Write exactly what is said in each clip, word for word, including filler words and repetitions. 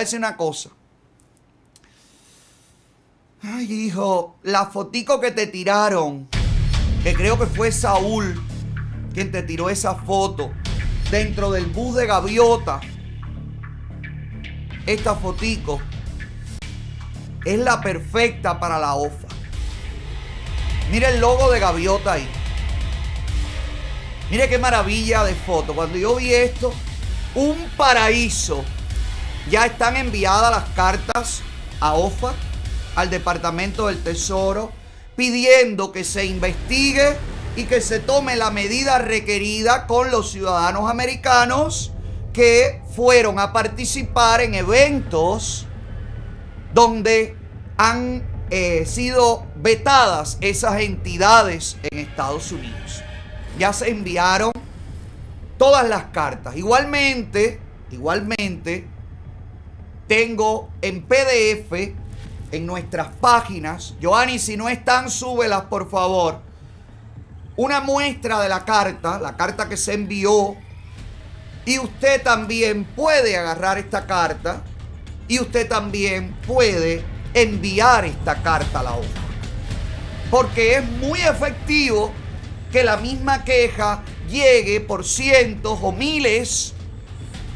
notarse una cosa. Ay, hijo, la fotico que te tiraron, que creo que fue Saúl quien te tiró esa foto dentro del bus de Gaviota. Esta fotico es la perfecta para la O F A C. Mira el logo de Gaviota ahí. Mira qué maravilla de foto. Cuando yo vi esto, un paraíso. Ya están enviadas las cartas a O F A C, al Departamento del Tesoro, pidiendo que se investigue y que se tome la medida requerida con los ciudadanos americanos que fueron a participar en eventos donde han eh, sido vetadas esas entidades en Estados Unidos. Ya se enviaron todas las cartas. Igualmente, igualmente, tengo en P D F en nuestras páginas. Joanny, si no están, súbelas, por favor. Una muestra de la carta, la carta que se envió. Y usted también puede agarrar esta carta. Y usted también puede enviar esta carta a la O F A C. Porque es muy efectivo que la misma queja llegue por cientos o miles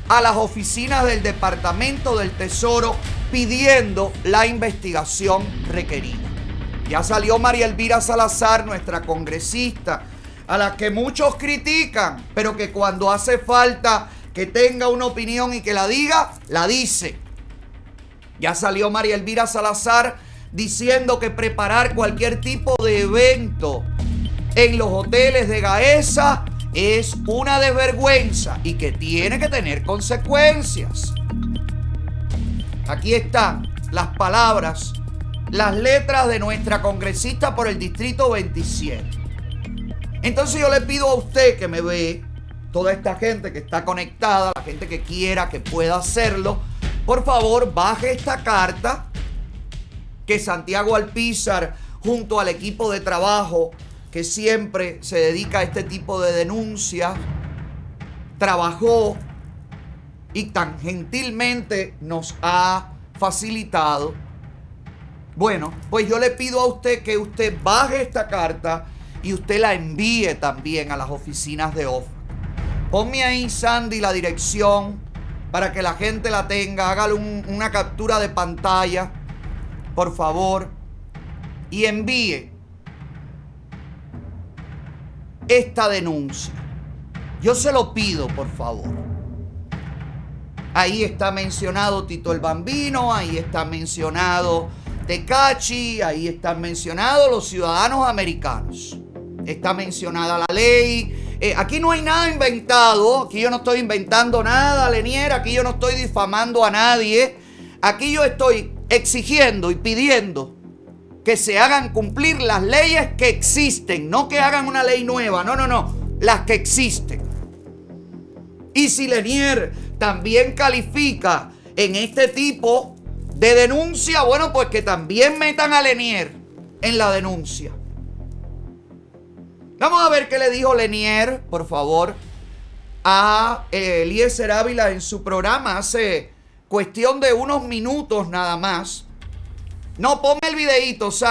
a las oficinas del Departamento del Tesoro pidiendo la investigación requerida. Ya salió María Elvira Salazar, nuestra congresista, a la que muchos critican, pero que cuando hace falta que tenga una opinión y que la diga, la dice. Ya salió María Elvira Salazar diciendo que preparar cualquier tipo de evento en los hoteles de Gaesa es una desvergüenza y que tiene que tener consecuencias. Aquí están las palabras, las letras de nuestra congresista por el Distrito veintisiete. Entonces yo le pido a usted que me ve, toda esta gente que está conectada, la gente que quiera, que pueda hacerlo, por favor baje esta carta que Santiago Alpizar junto al equipo de trabajo que siempre se dedica a este tipo de denuncias, trabajó y tan gentilmente nos ha facilitado. Bueno, pues yo le pido a usted que usted baje esta carta y usted la envíe también a las oficinas de O F A C. Ponme ahí, Sandy, la dirección para que la gente la tenga. Hágale un, una captura de pantalla, por favor, y envíe esta denuncia. Yo se lo pido, por favor. Ahí está mencionado Tito el Bambino, ahí está mencionado Tecachi, ahí están mencionados los ciudadanos americanos. Está mencionada la ley. Eh, aquí no hay nada inventado. Aquí yo no estoy inventando nada, Lenier. Aquí yo no estoy difamando a nadie. Aquí yo estoy exigiendo y pidiendo que se hagan cumplir las leyes que existen, no que hagan una ley nueva, no, no, no, las que existen. Y si Lenier también califica en este tipo de denuncia, bueno, pues que también metan a Lenier en la denuncia. Vamos a ver qué le dijo Lenier, por favor, a Eliecer Ávila en su programa hace cuestión de unos minutos nada más. No, ponme el videíto, Sam.